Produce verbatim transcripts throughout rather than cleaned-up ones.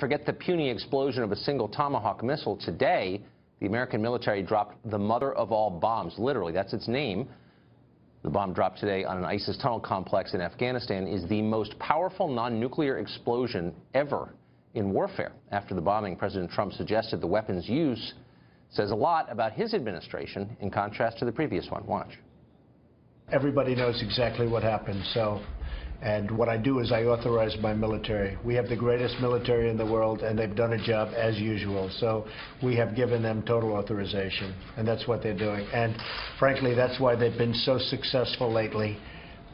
forget the puny explosion of a single Tomahawk missile. Today, the American military dropped the mother of all bombs. Literally, that's its name. The bomb dropped today on an ISIS tunnel complex in Afghanistan is the most powerful non-nuclear explosion ever in warfare. After the bombing, President Trump suggested the weapon's use says a lot about his administration in contrast to the previous one. Watch. Everybody knows exactly what happened, so, and what I do is I authorize my military. We have the greatest military in the world, and they've done a job as usual, so we have given them total authorization, and that's what they're doing. And frankly, that's why they've been so successful lately.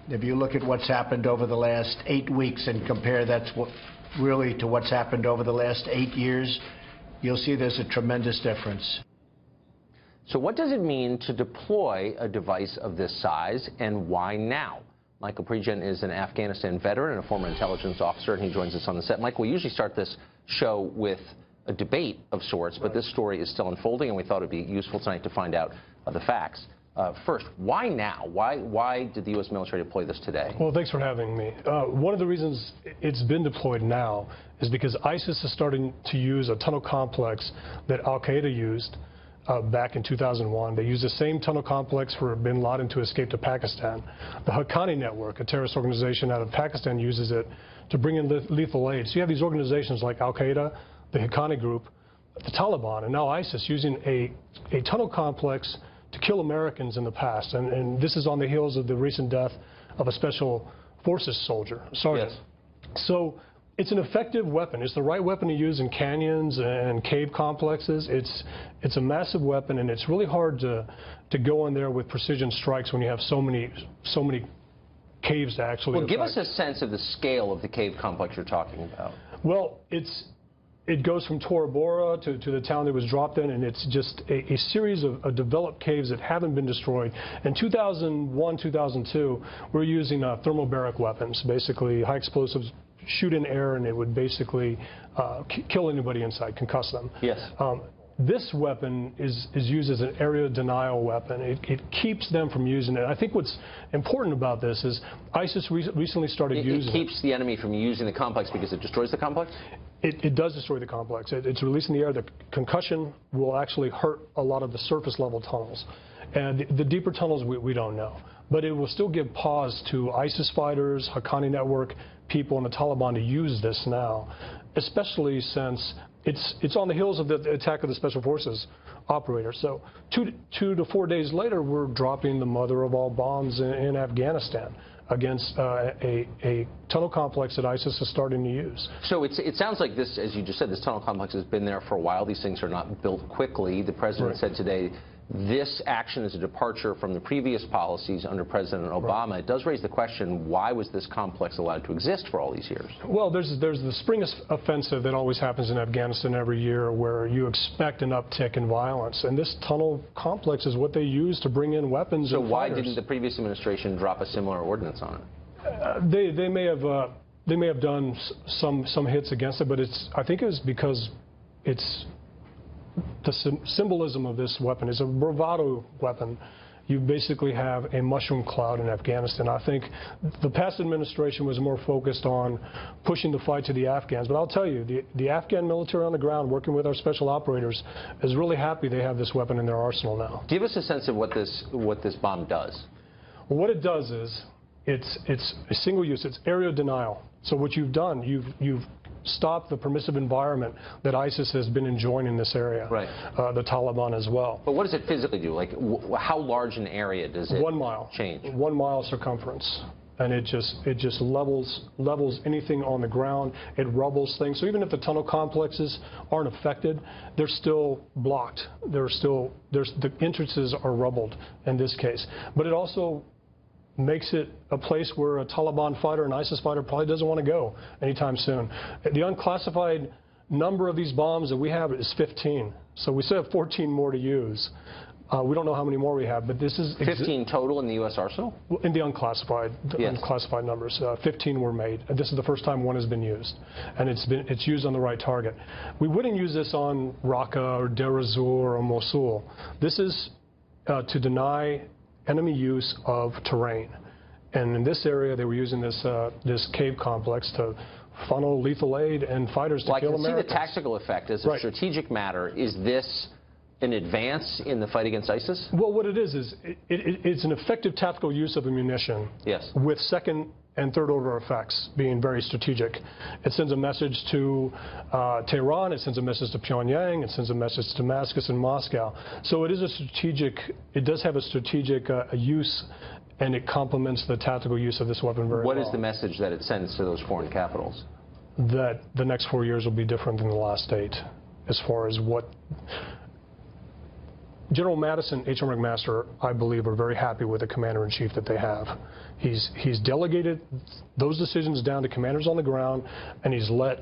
If you look at what's happened over the last eight weeks and compare that really to what's happened over the last eight years, you'll see there's a tremendous difference. So what does it mean to deploy a device of this size, and why now? Michael Pregen is an Afghanistan veteran and a former intelligence officer, and he joins us on the set. Mike, we usually start this show with a debate of sorts, but this story is still unfolding, and we thought it would be useful tonight to find out uh, the facts. Uh, first, why now? Why, why did the U S military deploy this today? Well, thanks for having me. Uh, one of the reasons it's been deployed now is because ISIS is starting to use a tunnel complex that al-Qaeda used Uh, back in two thousand one. They used the same tunnel complex for bin Laden to escape to Pakistan. The Haqqani Network, a terrorist organization out of Pakistan, uses it to bring in le lethal aid. So you have these organizations like al-Qaeda, the Haqqani group, the Taliban, and now ISIS using a, a tunnel complex to kill Americans in the past. And, and this is on the heels of the recent death of a special forces soldier, sergeant. Yes. So it's an effective weapon. It's the right weapon to use in canyons and cave complexes. It's, it's a massive weapon, and it's really hard to, to go in there with precision strikes when you have so many, so many caves to actually Well, affect. Give us a sense of the scale of the cave complex you're talking about. Well, it's, it goes from Tora Bora to, to the town that was dropped in, and it's just a, a series of, of developed caves that haven't been destroyed. In two thousand one, two thousand two, we're using uh, thermobaric weapons, basically high explosives, shoot in air, and it would basically uh, kill anybody inside, concuss them. Yes. Um, this weapon is, is used as an area denial weapon. It, it keeps them from using it. I think what's important about this is ISIS re recently started it, using it. It keeps the enemy from using the complex because it destroys the complex? It, it does destroy the complex. It, it's released in the air. The concussion will actually hurt a lot of the surface level tunnels. And the, the deeper tunnels, we, we don't know. But it will still give pause to ISIS fighters, Haqqani Network people, and the Taliban to use this now, especially since it's, it's on the heels of the attack of the Special Forces operator. So two, two to four days later, we're dropping the mother of all bombs in, in Afghanistan against uh, a, a tunnel complex that ISIS is starting to use. So it's, it sounds like this, as you just said, this tunnel complex has been there for a while. These things are not built quickly. The president right. said today, this action is a departure from the previous policies under President Obama. Right. It does raise the question, why was this complex allowed to exist for all these years? Well, there's, there's the spring offensive that always happens in Afghanistan every year where you expect an uptick in violence. And this tunnel complex is what they use to bring in weapons. So and why fighters. Didn't the previous administration drop a similar ordinance on it? Uh, they, they, may have, uh, they may have done some, some hits against it, but it's, I think it was because it's... The symbolism of this weapon is a bravado weapon. You basically have a mushroom cloud in Afghanistan. I think the past administration was more focused on pushing the fight to the Afghans. But I'll tell you, the, the Afghan military on the ground working with our special operators is really happy they have this weapon in their arsenal now. Give us a sense of what this, what this bomb does. Well, what it does is it's, it's a single use. It's aerial denial. So what you've done, you've, you've stop the permissive environment that ISIS has been enjoying in this area, right. uh, the Taliban as well. But what does it physically do? Like, w how large an area does it one mile, change? One mile circumference. And it just, it just levels, levels anything on the ground. It rubbles things. So even if the tunnel complexes aren't affected, they're still blocked. They're still, there's, the entrances are rubbled in this case. But it also makes it a place where a Taliban fighter, an ISIS fighter, probably doesn't want to go anytime soon. The unclassified number of these bombs that we have is fifteen. So we still have fourteen more to use. Uh, we don't know how many more we have, but this is fifteen total in the U S arsenal? In the unclassified, the yes. unclassified numbers. Uh, fifteen were made. And this is the first time one has been used. And it's been, it's used on the right target. We wouldn't use this on Raqqa or Deir ez-Zor or Mosul. This is uh, to deny enemy use of terrain. And in this area, they were using this, uh, this cave complex to funnel lethal aid and fighters to well, kill Americans. I can Americans. see the tactical effect as a right. strategic matter. Is this an advance in the fight against ISIS? Well, what it is is it, it, it's an effective tactical use of a munition. Yes. With second and third order effects being very strategic. It sends a message to uh, Tehran, it sends a message to Pyongyang, it sends a message to Damascus and Moscow. So it is a strategic, it does have a strategic uh, use, and it complements the tactical use of this weapon very well. What is the message that it sends to those foreign capitals? That the next four years will be different than the last eight, as far as what General Mattis and H R McMaster, I believe, are very happy with the commander-in-chief that they have. He's, he's delegated those decisions down to commanders on the ground, and he's let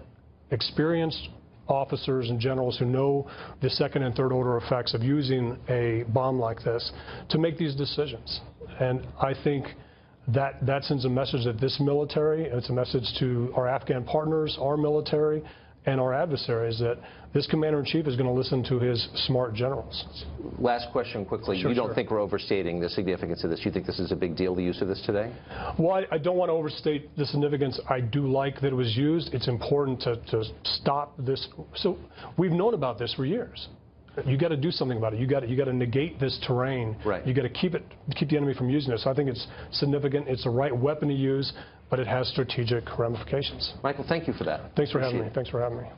experienced officers and generals who know the second and third order effects of using a bomb like this to make these decisions. And I think that, that sends a message that this military, it's a message to our Afghan partners, our military, and our adversaries, that this commander-in-chief is going to listen to his smart generals. Last question quickly. Sure, you don't sure. think we're overstating the significance of this? You think this is a big deal, the use of this today? Well, I, I don't want to overstate the significance. I do like that it was used. It's important to, to stop this. So we've known about this for years. You got to do something about it. You got to, you got to negate this terrain. Right. You got to keep it, keep the enemy from using it. So I think it's significant. It's the right weapon to use, but it has strategic ramifications. Michael, thank you for that. Thanks for Appreciate having me. It. Thanks for having me.